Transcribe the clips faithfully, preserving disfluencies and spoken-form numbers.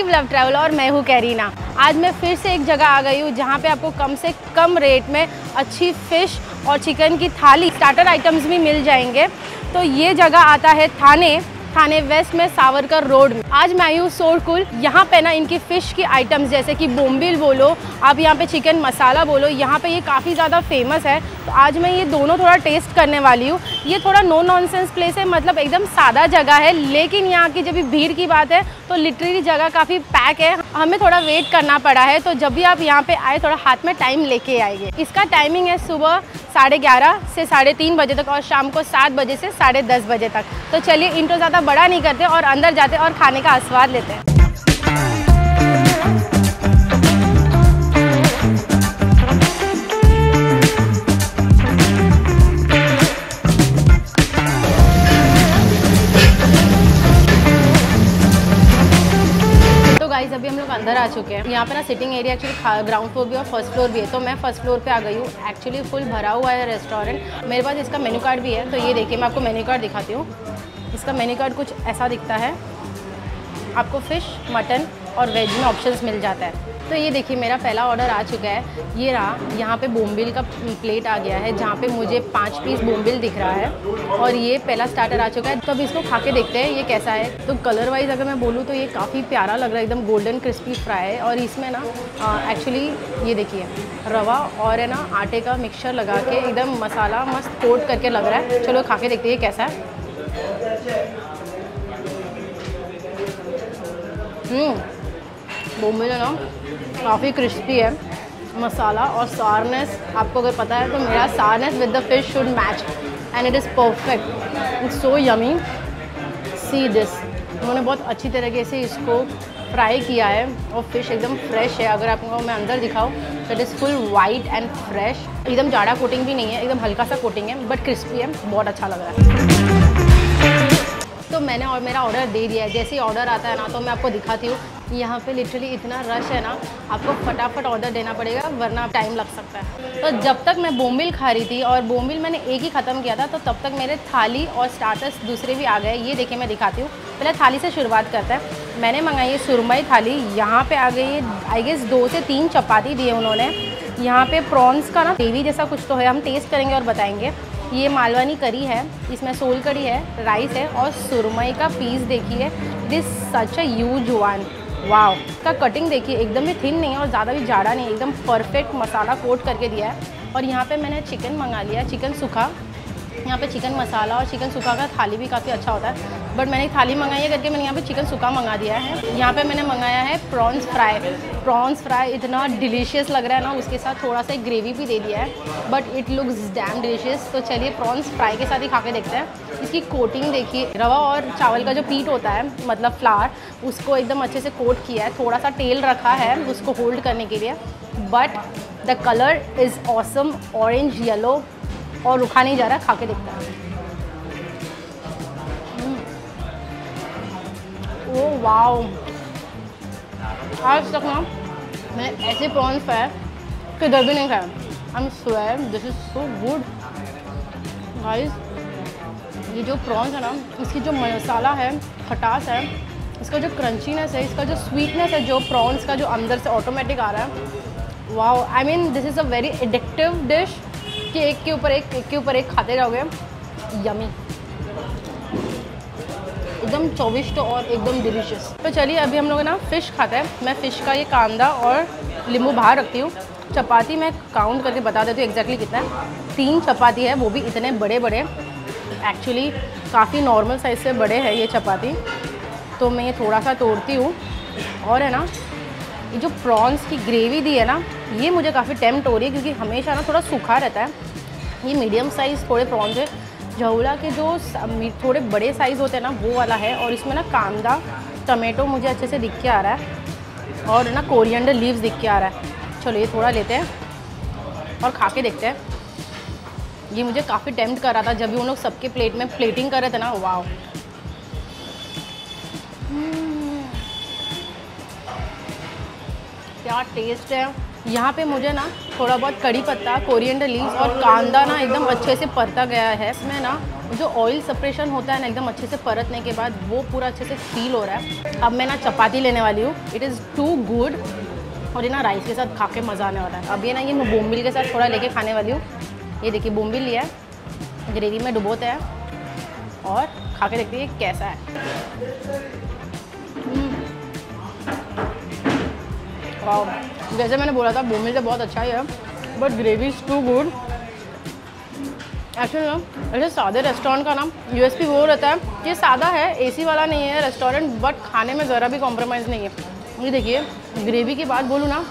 Dream love travel और मैं हूँ कैरीना। आज मैं फिर से एक जगह आ गई हूँ जहाँ पे आपको कम से कम रेट में अच्छी फ़िश और चिकन की थाली स्टार्टर आइटम्स भी मिल जाएंगे। तो ये जगह आता है थाने थाने वेस्ट में सावरकर रोड में। आज मैं आई हूँ सोरकुल। यहाँ पे ना इनकी फ़िश की आइटम्स जैसे कि बोम्बिल बोलो आप, यहाँ पे चिकन मसाला बोलो, यहाँ पे ये काफ़ी ज़्यादा फेमस है। तो आज मैं ये दोनों थोड़ा टेस्ट करने वाली हूँ। ये थोड़ा नो नॉनसेंस प्लेस है, मतलब एकदम सादा जगह है, लेकिन यहाँ की जब भी भीड़ की बात है तो लिटरेरी जगह काफ़ी पैक है, हमें थोड़ा वेट करना पड़ा है। तो जब भी आप यहाँ पर आए थोड़ा हाथ में टाइम लेके आइए। इसका टाइमिंग है सुबह साढ़े ग्यारह से साढ़े तीन बजे तक और शाम को सात बजे से साढ़े दस बजे तक। तो चलिए इंट्रो ज़्यादा बड़ा नहीं करते और अंदर जाते और खाने का आस्वाद लेते हैं। अभी हम लोग अंदर आ चुके हैं। यहाँ पे ना sitting area actually ground floor भी और फर्स्ट फ्लोर भी है, तो मैं फर्स्ट फ्लोर पे आ गई हूँ। एक्चुअली फुल भरा हुआ है रेस्टोरेंट। मेरे पास इसका मेन्यू कार्ड भी है, तो ये देखिए मैं आपको मेन्यू कार्ड दिखाती हूँ। इसका मेन्यू कार्ड कुछ ऐसा दिखता है। आपको फ़िश, मटन और वेज में ऑप्शंस मिल जाता है। तो ये देखिए मेरा पहला ऑर्डर आ चुका है। ये रहा, यहाँ पे बोम्बिल का प्लेट आ गया है जहाँ पे मुझे पाँच पीस बोम्बिल दिख रहा है और ये पहला स्टार्टर आ चुका है। तो अब इसको खा के देखते हैं ये कैसा है। तो कलर वाइज अगर मैं बोलूँ तो ये काफ़ी प्यारा लग रहा है, एकदम गोल्डन क्रिस्पी फ्राई है। और इसमें ना एक्चुअली ये देखिए रवा और है ना आटे का मिक्सचर लगा के एकदम मसाला मस्त कोट करके लग रहा है। चलो खा के देखते हैं ये कैसा है। हम्म बोम्बिल ना काफ़ी क्रिस्पी है, मसाला और सारनेस। आपको अगर पता है तो मेरा sourness with the fish should match and it is perfect. It's so yummy. See this, उन्होंने बहुत अच्छी तरीके से इसको फ्राई किया है और फिश एकदम फ्रेश है। अगर आपको मैं अंदर दिखाऊँ तो it is full white and fresh, एकदम जाड़ा कोटिंग भी नहीं है, एकदम हल्का सा कोटिंग है बट क्रिस्पी है, बहुत अच्छा लग रहा है। तो मैंने और मेरा ऑर्डर दे दिया है। जैसे ही ऑर्डर आता है ना तो मैं आपको दिखाती हूँ। यहाँ पे लिटरली इतना रश है ना, आपको फटाफट ऑर्डर देना पड़ेगा वरना टाइम लग सकता है। तो जब तक मैं बोम्बिल खा रही थी, और बोम्बिल मैंने एक ही ख़त्म किया था, तो तब तक मेरे थाली और स्टार्टर्स दूसरे भी आ गए। ये देखिए मैं दिखाती हूँ। पहले थाली से शुरुआत करते हैं। मैंने मंगाई है सुरमई थाली। यहाँ पर आ गई है आई गेस दो से तीन चपाती दी है उन्होंने। यहाँ पर प्रॉन्स का ना ग्रेवी जैसा कुछ तो है, हम टेस्ट करेंगे और बताएँगे। ये मालवानी करी है, इसमें सोल करी है, राइस है और सुरमई का पीस देखिए। This such a huge one. Wow, इसका कटिंग देखिए, एकदम भी थिन नहीं है और ज़्यादा भी जाड़ा नहीं, एकदम परफेक्ट मसाला कोट करके दिया है। और यहाँ पे मैंने चिकन मंगा लिया, चिकन सूखा। यहाँ पे चिकन मसाला और चिकन सूखा का थाली भी काफ़ी अच्छा होता है, बट मैंने थाली मंगाई है करके मैंने यहाँ पे चिकन सूखा मंगा दिया है। यहाँ पे मैंने मंगाया है प्रॉन्स फ्राई। प्रॉन्स फ्राई इतना डिलीशियस लग रहा है ना, उसके साथ थोड़ा सा ग्रेवी भी दे दिया है but it looks damn delicious. तो चलिए प्रॉन्स फ्राई के साथ ही खा के देखते हैं। इसकी कोटिंग देखिए, रवा और चावल का जो पीट होता है मतलब फ्लावर, उसको एकदम अच्छे से कोट किया है। थोड़ा सा तेल रखा है उसको होल्ड करने के लिए, but the colour is awesome, orange yellow, और रुखा नहीं जा रहा। खा के देखता है। ओ वाओ, आज तक ना मैंने ऐसे प्रॉन्स खाए कि इधर भी नहीं खाया। I am swear this is so good guys. ये जो प्रॉन्स है ना, इसकी जो मसाला है, खटास है, इसका जो क्रंचीनेस है, इसका जो स्वीटनेस है, जो प्रॉन्स का जो अंदर से ऑटोमेटिक आ रहा है। Wow, I mean this is a very addictive dish कि एक के ऊपर एक एक के ऊपर एक खाते रहोगे। यमी, एकदम चौविष्ट और एकदम डिलीशियस। तो चलिए अभी हम लोग ना फ़िश खाते हैं। मैं फ़िश का ये कांदा और नींबू बाहर रखती हूँ। चपाती मैं काउंट करके बता देती हूँ एग्जैक्टली कितना है। तीन चपाती है, वो भी इतने बड़े बड़े। एक्चुअली काफ़ी नॉर्मल साइज से बड़े हैं ये चपाती। तो मैं ये थोड़ा सा तोड़ती हूँ। और है ना, ये जो प्रॉन्स की ग्रेवी दी है ना, ये मुझे काफ़ी टेम्प्ट हो रही है क्योंकि हमेशा ना थोड़ा सूखा रहता है। ये मीडियम साइज़ थोड़े प्रॉन्स है। झोला के जो थोड़े बड़े साइज़ होते हैं ना, वो वाला है। और इसमें ना कांदा, टमेटो मुझे अच्छे से दिख के आ रहा है और ना कोरिएंडर लीव्स दिख के आ रहा है। चलो ये थोड़ा लेते हैं और खा के देखते हैं। ये मुझे काफ़ी टेम्प्ट कर रहा था जब भी उन लोग सबके प्लेट में प्लेटिंग कर रहे थे ना। वाओ, क्या टेस्ट है। यहाँ पे मुझे ना थोड़ा बहुत कड़ी पत्ता, कोरिएंडर लीव्स और कांदा ना एकदम अच्छे से परता गया है। इसमें ना जो ऑयल सेपरेशन होता है ना एकदम अच्छे से परतने के बाद वो पूरा अच्छे से फील हो रहा है। अब मैं ना चपाती लेने वाली हूँ। It is too good. और ये ना राइस के साथ खा के मज़ा आने वाला है। अब ये ना ये मैं बोम्बिल के साथ थोड़ा लेके खाने वाली हूँ। ये देखिए बोम्बिल लिया है, ग्रेवी में डुबोते हैं और खा के देखते हैं कैसा है। जैसे मैंने बोला था बोम्बिल से बहुत अच्छा ही है, but gravy is too good. Actually ना ऐसे सादे रेस्टोरेंट का नाम यूएसपी वो रहता है, ये सादा है, एसी वाला नहीं है रेस्टोरेंट, बट खाने में ज़रा भी कॉम्प्रोमाइज़ नहीं है। ये देखिए ग्रेवी की बात बोलूँ ना,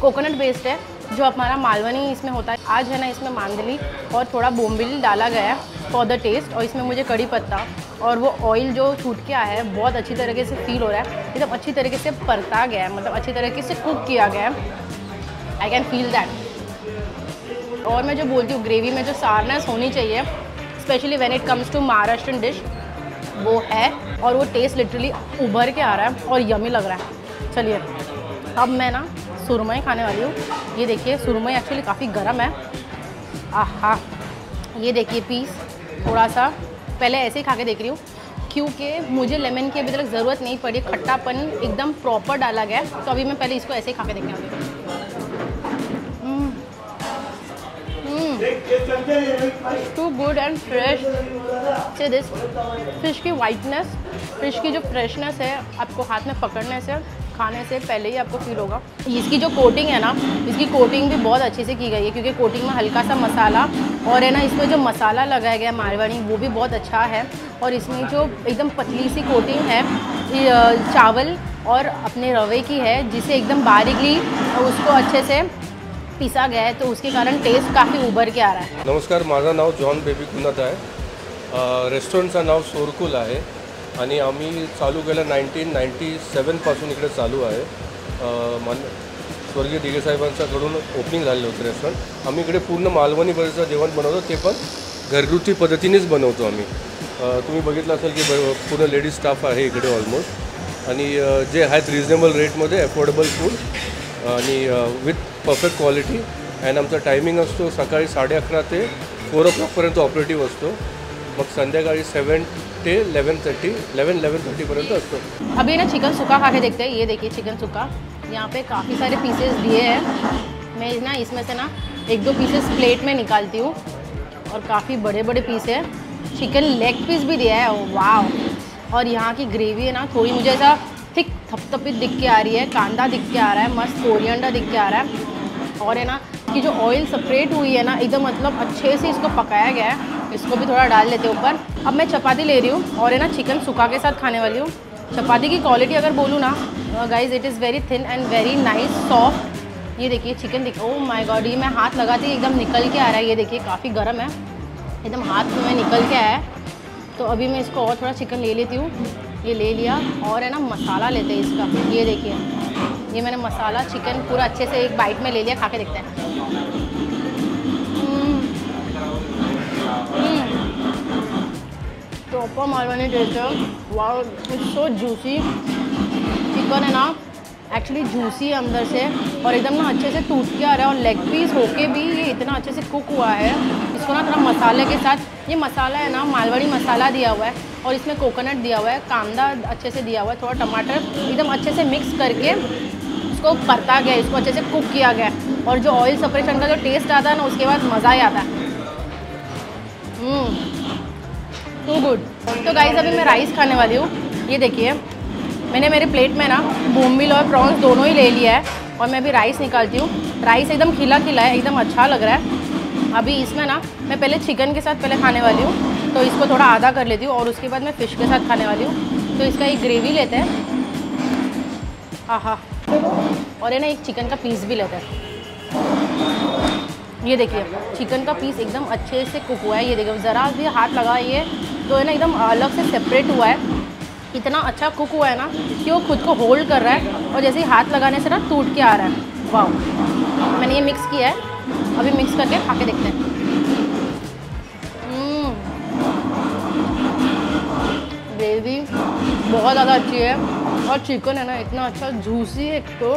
कोकोनट बेस्ड है जो हमारा मालवनी इसमें होता है। आज है ना इसमें मांदली और थोड़ा बोम्बिल डाला गया है फॉर द टेस्ट। और इसमें मुझे कड़ी पत्ता और वो ऑयल जो छूट के आया है बहुत अच्छी तरीके से फील हो रहा है। एकदम अच्छी तरीके से परता गया है, मतलब अच्छी तरीके से कुक किया गया है। I can feel that. और मैं जो बोलती हूँ ग्रेवी में जो सारनेस होनी चाहिए specially when it comes to Maharashtrian dish, वो है। और वो टेस्ट लिटरली उभर के आ रहा है और यमी लग रहा है। चलिए अब मैं ना सुरमई खाने वाली हूँ। ये देखिए सुरमई एक्चुअली काफ़ी गर्म है। आहा, ये देखिए पीस थोड़ा सा पहले ऐसे ही खा के देख रही हूँ क्योंकि मुझे लेमन की अभी तक ज़रूरत नहीं पड़ी। खट्टापन एकदम प्रॉपर डाला गया है, तो अभी मैं पहले इसको ऐसे ही खा के देखने वाली हूँ। Too good and fresh. See this fish की वाइटनेस, फिश की जो फ्रेशनेस है आपको हाथ में पकड़ने से, खाने से पहले ही आपको फील होगा। इसकी जो कोटिंग है ना, इसकी कोटिंग भी बहुत अच्छे से की गई है क्योंकि कोटिंग में हल्का सा मसाला और है ना इसमें जो मसाला लगाया गया है मालवणी वो भी बहुत अच्छा है। और इसमें जो एकदम पतली सी कोटिंग है चावल और अपने रवे की है जिसे एकदम बारीकली उसको अच्छे से पिसा गया है, तो उसके कारण टेस्ट काफ़ी उभर के आ रहा है। नमस्कार, माझा नाव जॉन बेबीता है। रेस्टॉरंटचं नाव सोरकुल है आणि आम्ही चालू केलं नाईन्टीन नाईंटी सेवनपासून इकडे चालू आहे। मान स्वर्गीय दिघे साहेबांच्याकडून ओपनिंग झालेलं होतं रेस्टॉरंट। आम्ही इकडे पूर्ण मालवणी पद्धतीचं जेवण बनवतो, ते पण घरगुती पद्धतीनेच बनवतो आम्ही। तुम्ही बघितलं असेल की पूर्ण लेडीज स्टाफ आहे इकडे ऑलमोस्ट, आणि जे आहेत रिजनेबल रेटमध्ये अफोर्डेबल फूड आणि विथ परफेक्ट क्वालिटी। अँड आमचा टायमिंग असतो सकाळी साडे अकरा ते फोर ओ क्लॉकपर्यंत ऑपरेटिव्ह असतो, मग संध्याकाळी सेवन ते इलेवन थर्टी पर्यंत असतो। अभी ना चिकन सुका खा के देखते हैं। ये देखिए चिकन सुका, यहाँ पे काफ़ी सारे पीसेस दिए हैं। मैं ना इसमें से ना एक दो पीसेस प्लेट में निकालती हूँ और काफ़ी बड़े बड़े पीस है। चिकन लेग पीस भी दिया है, वाह। और यहाँ की ग्रेवी है ना थोड़ी मुझे ऐसा थिक थपथपी दिख के आ रही है, कांदा दिख के आ रहा है, मस्त कोरिएंडर दिख के आ रहा है। और है ना कि जो ऑयल सेपरेट हुई है ना एकदम मतलब अच्छे से इसको पकाया गया है। इसको भी थोड़ा डाल लेते हैं ऊपर। अब मैं चपाती ले रही हूँ और है ना चिकन सुखा के साथ खाने वाली हूँ। चपाती की क्वालिटी अगर बोलूँ ना guys, it is very thin and very nice soft. ये देखिए चिकन दिख, ओह माय गॉड, ये मैं हाथ लगाते ही एकदम निकल के आ रहा है। ये देखिए काफ़ी गर्म है, एकदम हाथ में निकल के आया है। तो अभी मैं इसको और थोड़ा चिकन ले लेती हूँ। ये ले लिया और है ना मसाला लेते हैं इसका। ये देखिए ये मैंने मसाला चिकन पूरा अच्छे से एक बाइट में ले लिया, खा के देखते हैं। प्रॉपर मालवणी टेस्ट है, wow, it's so juicy. Chicken है ना एक्चुअली जूसी है अंदर से और एकदम ना अच्छे से टूट के आ रहा है। और लेग पीस होके भी ये इतना अच्छे से कुक हुआ है। इसको ना थोड़ा मसाले के साथ, ये मसाला है ना मालवणी मसाला दिया हुआ है और इसमें कोकोनट दिया हुआ है, कांदा अच्छे से दिया हुआ है, थोड़ा टमाटर एकदम अच्छे से मिक्स करके इसको परता गया, इसको अच्छे से कुक किया गया। और जो ऑयल सेपरेशन का जो टेस्ट आता है ना उसके बाद मज़ा ही आता है। To good. तो गाइस अभी मैं राइस खाने वाली हूँ। ये देखिए मैंने मेरे प्लेट में ना बोम्बिल और प्रॉन्स दोनों ही ले लिया है और मैं अभी राइस निकालती हूँ। राइस एकदम खिला खिला है, एकदम अच्छा लग रहा है। अभी इसमें ना मैं पहले चिकन के साथ पहले खाने वाली हूँ, तो इसको थोड़ा आधा कर लेती हूँ और उसके बाद मैं फ़िश के साथ खाने वाली हूँ। तो इसका एक ग्रेवी लेते हैं, आहा, और है ना एक चिकन का पीस भी लेते हैं। ये देखिए चिकन का पीस एकदम अच्छे से कुक हुआ है। ये देखिए ज़रा भी हाथ लगाइए तो है ना एकदम अलग से सेपरेट हुआ है। इतना अच्छा कुक हुआ है ना कि वो खुद को होल्ड कर रहा है और जैसे ही हाथ लगाने से ना टूट के आ रहा है। वाओ, मैंने ये मिक्स किया है, अभी मिक्स करके खा के देखते हैं। ग्रेवी बहुत ज़्यादा अच्छी है और चिकन है ना इतना अच्छा जूसी है, एक तो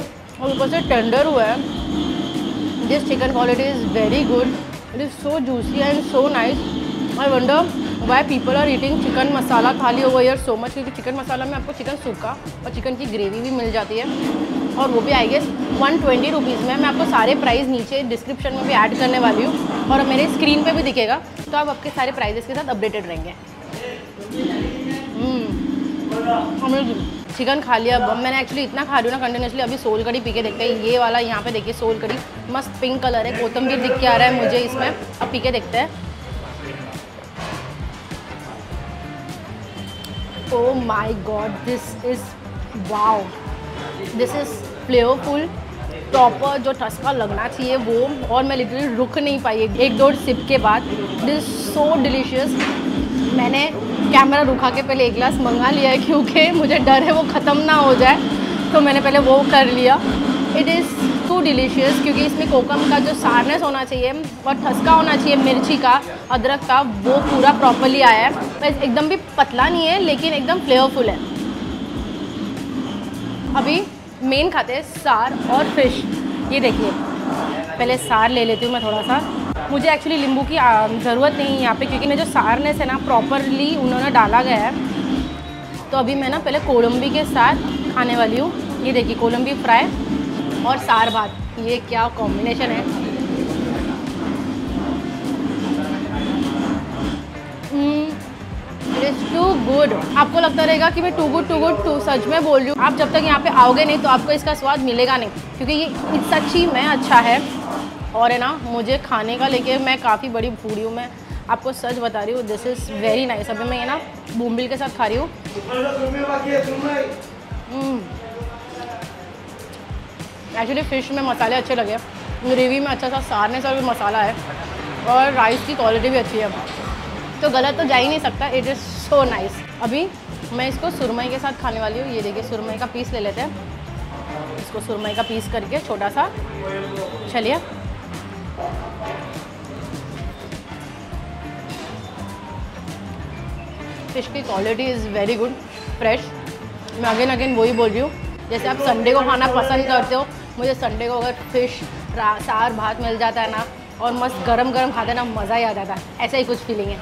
ऊपर से टेंडर हुआ है। This chicken quality is very good. It is so juicy and so nice. I wonder why people are eating chicken masala thali over here so much. क्योंकि chicken masala में आपको chicken सूखा और chicken की gravy भी मिल जाती है और वो भी I guess one twenty rupees में। मैं आपको सारे प्राइस नीचे description में भी ऐड करने वाली हूँ और मेरे स्क्रीन पे भी दिखेगा, तो आप आपके सारे प्राइजेस के साथ अपडेटेड रहेंगे। हम्म चिकन खा लिया अब। मैंने एक्चुअली इतना खा रही हूँ ना कंटिन्यूसली। अभी सोल कड़ी पी के देखते हैं, ये वाला यहाँ पे देखिए सोल कड़ी, मस्त पिंक कलर है, कोतम्बीर दिख के आ रहा है मुझे इसमें। अब पी के देखते हैं। Oh my god, this is wow, this is flavourful proper. जो टस्का लगना चाहिए वो, और मैं लिटरली रुक नहीं पाई एक दो सिप के बाद। This so delicious. मैंने कैमरा रुका के पहले एक गिलास मंगा लिया है क्योंकि मुझे डर है वो ख़त्म ना हो जाए, तो मैंने पहले वो कर लिया। इट इज़ टू डिलीशियस क्योंकि इसमें कोकम का जो सारनेस होना चाहिए और ठसका होना चाहिए मिर्ची का, अदरक का, वो पूरा प्रॉपरली आया है। एकदम भी पतला नहीं है लेकिन एकदम फ्लेवरफुल है। अभी मेन खाते हैं सार और फिश। ये देखिए, पहले सार ले लेती हूँ मैं थोड़ा सा। मुझे एक्चुअली नींबू की ज़रूरत नहीं है यहाँ पे क्योंकि मैं जो सारनेस है ना प्रॉपरली उन्होंने डाला गया है। तो अभी मैं ना पहले कोलंबी के साथ खाने वाली हूँ। ये देखिए कोलंबी फ्राई और सार भात, ये क्या कॉम्बिनेशन है। It is too good. आपको लगता रहेगा कि मैं too good too good too सच में बोल रही हूँ। आप जब तक यहाँ पर आओगे नहीं तो आपको इसका स्वाद मिलेगा नहीं क्योंकि ये सच ही में अच्छा है। और है ना, मुझे खाने का लेके मैं काफ़ी बड़ी फूडी हूँ, मैं आपको सच बता रही हूँ। This is very nice. अभी मैं ये ना बोम्बिल के साथ खा रही हूँ। एक्चुअली फ़िश में मसाले अच्छे लगे, ग्रेवी में अच्छा सा सारनेस और मसाला है और राइस की क्वालिटी भी अच्छी है, तो गलत तो जा ही नहीं सकता। It is so nice. अभी मैं इसको सुरमई के साथ खाने वाली हूँ। ये देखिए सुरमई का पीस ले लेते हैं, इसको सुरमई का पीस करके छोटा सा। चलिए, फिश की quality is very good, fresh. मैं अगेन अगेन वही बोल रही हूँ, जैसे आप संडे को खाना पसंद करते हो, मुझे संडे को अगर फिश सार भात मिल जाता है ना और मस्त गरम गरम खाते ना, मज़ा ही आ जाता है। ऐसा ही कुछ फीलिंग है।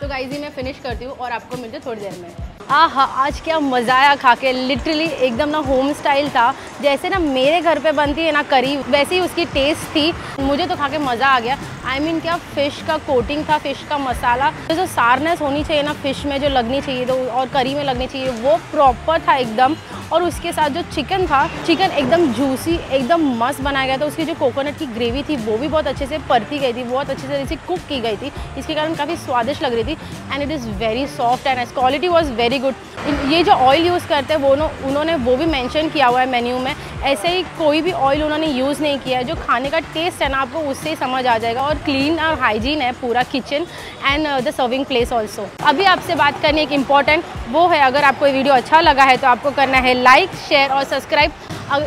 तो गाइज़ मैं फिनिश करती हूँ और आपको मिलती थोड़ी देर में। आहा, आज क्या मज़ा आया खा के। लिटरली एकदम ना होम स्टाइल था, जैसे ना मेरे घर पे बनती है ना करी, वैसे ही उसकी टेस्ट थी। मुझे तो खा के मज़ा आ गया। आई I मीन mean, क्या फ़िश का कोटिंग था, फ़िश का मसाला, जो तो सारनेस होनी चाहिए ना फ़िश में, जो लगनी चाहिए तो और करी में लगनी चाहिए, वो प्रॉपर था एकदम। और उसके साथ जो चिकन था, चिकन एकदम जूसी, एकदम मस्त बनाया गया था। उसकी जो कोकोनट की ग्रेवी थी वो भी बहुत अच्छे से परती गई थी, बहुत अच्छे से इसे कुक की गई थी, इसके कारण काफ़ी स्वादिष्ट लग रही थी। And it is very soft and nice, quality was very good. ये जो ऑयल यूज़ करते हैं वो न, उन्होंने वो भी मेंशन किया हुआ है मेन्यू में। ऐसे ही कोई भी ऑयल उन्होंने यूज़ नहीं किया है। जो खाने का टेस्ट है ना आपको उससे ही समझ आ जाएगा। और क्लीन और हाइजीन है पूरा kitchen and the serving place also. अभी आपसे बात करनी है एक इम्पॉर्टेंट, वो है अगर आपको ये वीडियो अच्छा लगा है तो आपको करना है लाइक, शेयर और सब्सक्राइब।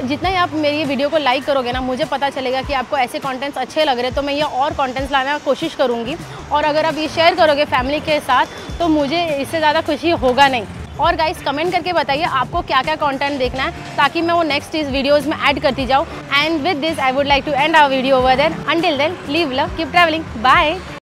जितना ही आप मेरी ये वीडियो को लाइक करोगे ना, मुझे पता चलेगा कि आपको ऐसे कंटेंट्स अच्छे लग रहे हैं, तो मैं ये और कंटेंट्स लाने की कोशिश करूँगी। और अगर आप ये शेयर करोगे फैमिली के साथ तो मुझे इससे ज़्यादा खुशी होगा नहीं। और गाइस कमेंट करके बताइए आपको क्या क्या कंटेंट देखना है, ताकि मैं वो नेक्स्ट इस वीडियोस में ऐड करती जाऊँ। And with this I would like to end our video over there. Until then, leave love, keep traveling. Bye.